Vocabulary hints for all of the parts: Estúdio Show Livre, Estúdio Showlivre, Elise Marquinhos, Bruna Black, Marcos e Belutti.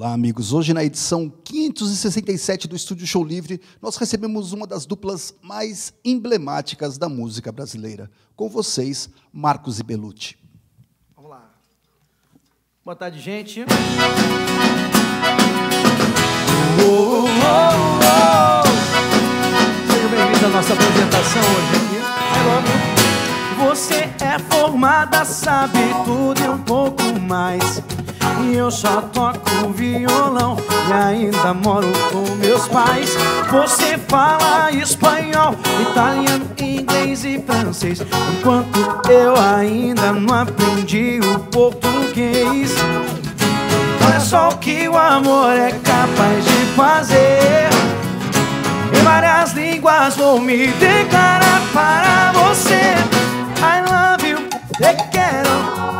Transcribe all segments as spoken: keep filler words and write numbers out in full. Olá, amigos. Hoje, na edição quinhentos e sessenta e sete do Estúdio Show Livre, nós recebemos uma das duplas mais emblemáticas da música brasileira. Com vocês, Marcos e Belutti. Vamos lá. Boa tarde, gente. Oh, oh, oh, oh. Sejam bem-vindos à nossa apresentação hoje aqui. Você é formada, sabe tudo e um pouco mais. E eu só toco violão e ainda moro com meus pais. Você fala espanhol, italiano, inglês e francês, enquanto eu ainda não aprendi o português. Olha só o que o amor é capaz de fazer. Em várias línguas vou me declarar para você. I love you, te quero,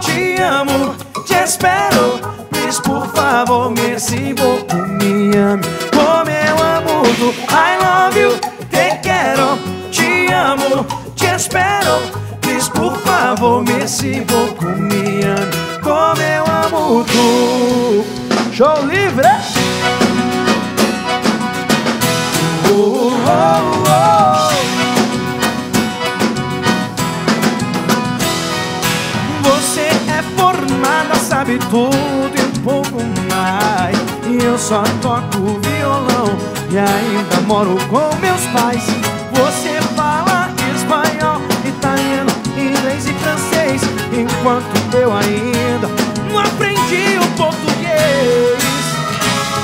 te amo, te espero. Please, por favor, merci beaucoup, me ame como eu amo tu. I love you, te quero, te amo, te espero. Please, por favor, merci beaucoup, me ame como eu amo tu. Show livre! Oh, oh, oh, oh. Sabe tudo e um pouco mais. E eu só toco violão e ainda moro com meus pais. Você fala espanhol, italiano, inglês e francês, enquanto eu ainda não aprendi o português.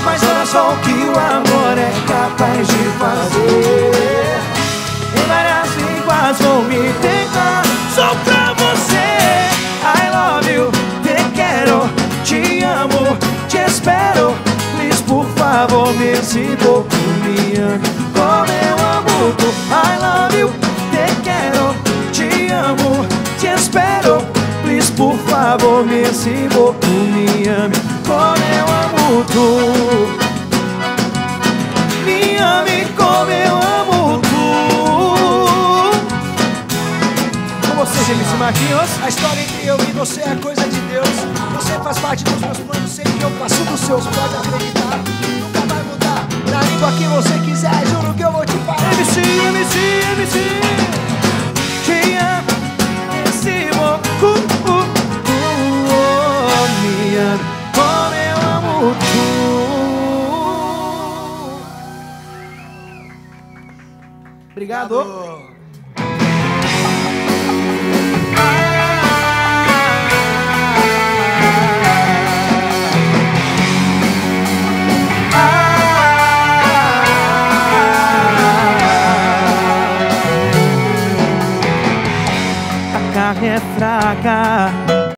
Mas olha só o que o amor é capaz de fazer. Em várias línguas vou me tentar, só pra você. I love you, te amo, te espero. Please, por favor, merci beaucoup, me ame como eu amo tu. I love you, te quero, te amo, te espero. Please, por favor, merci beaucoup, me ame como eu amo tu. Me ame como eu amo tu. Com vocês, Elise Marquinhos. A história entre eu e você é coisa de Deus. Você faz parte dos meus planos, sei que eu passo dos seus, pode acreditar, nunca vai mudar. Na língua que você quiser, juro que eu vou te parar. M C, M C, M C, te amo, esse moco, me amo, como eu amo tu. Obrigado. Obrigado. É fraca.